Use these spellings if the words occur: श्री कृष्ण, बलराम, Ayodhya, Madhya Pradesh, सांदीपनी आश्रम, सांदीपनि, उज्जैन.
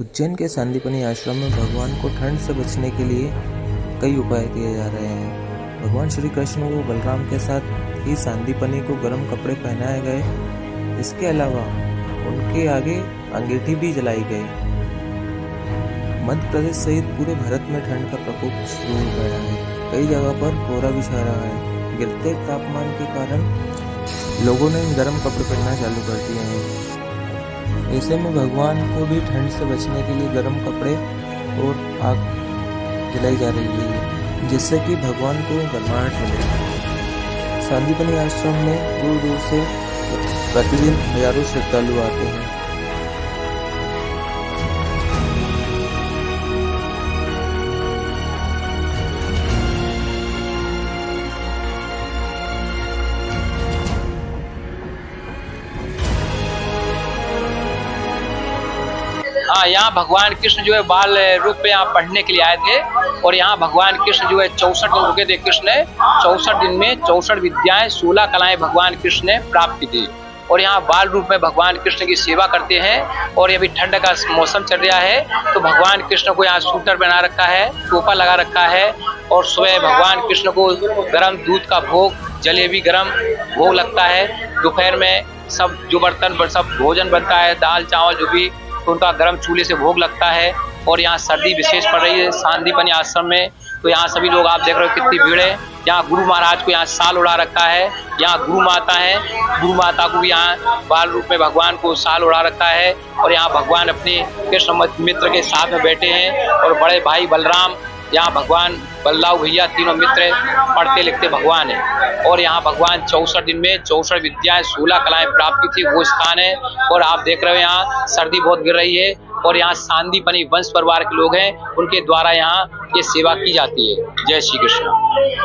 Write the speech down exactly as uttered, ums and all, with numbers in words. उज्जैन के सांदीपनी आश्रम में भगवान को ठंड से बचने के लिए कई उपाय किए जा रहे हैं। भगवान श्री कृष्ण को बलराम के साथ ही सांदीपनी को गर्म कपड़े पहनाए गए। इसके अलावा उनके आगे अंगीठी भी जलाई गई। मध्य प्रदेश सहित पूरे भारत में ठंड का प्रकोप शुरू हो गया है। कई जगह पर कोहरा भी छा रहा है। गिरते तापमान के कारण लोगों ने गर्म कपड़े पहनना चालू कर दिए हैं। ऐसे में भगवान को भी ठंड से बचने के लिए गर्म कपड़े और आग जलाई जा रही है, जिससे कि भगवान को गर्माहट मिले। सांदीपनी आश्रम में दूर दूर से प्रतिदिन हजारों श्रद्धालु आते हैं। हाँ, यहाँ भगवान कृष्ण जो है बाल रूप पे यहाँ पढ़ने के लिए आए थे और यहाँ भगवान कृष्ण जो है चौसठ दिन रुके थे। कृष्ण ने चौसठ दिन में चौसठ विद्याएं सोलह कलाएं भगवान कृष्ण ने प्राप्त की थी और यहाँ बाल रूप में भगवान कृष्ण की सेवा करते हैं। और अभी ठंड का मौसम चल रहा है तो भगवान कृष्ण को यहाँ स्वेटर बना रखा है, टोपा लगा रखा है और सुबह भगवान कृष्ण को गर्म दूध का भोग, जलेबी गर्म भोग लगता है। दोपहर में सब जो बर्तन सब भोजन बनता है, दाल चावल जो भी, तो उनका गर्म चूल्हे से भोग लगता है। और यहाँ सर्दी विशेष पड़ रही है सांदीपनी आश्रम में, तो यहाँ सभी लोग आप देख रहे हो कितनी भीड़ है। यहाँ गुरु महाराज को यहाँ साल उड़ा रखा है। यहाँ गुरु माता है, गुरु माता को भी यहाँ बाल रूप में भगवान को साल उड़ा रखा है। और यहाँ भगवान अपने कृष्ण मित्र के साथ में बैठे हैं और बड़े भाई बलराम, यहाँ भगवान बल्लाव भैया, तीनों मित्र पढ़ते लिखते भगवान है। और यहाँ भगवान चौसठ दिन में चौसठ विद्याएं सोलह कलाएं प्राप्त की थी, वो स्थान है। और आप देख रहे हो यहाँ सर्दी बहुत गिर रही है और यहाँ सांदीपनी वंश परिवार के लोग हैं, उनके द्वारा यहाँ ये सेवा की जाती है। जय श्री कृष्ण।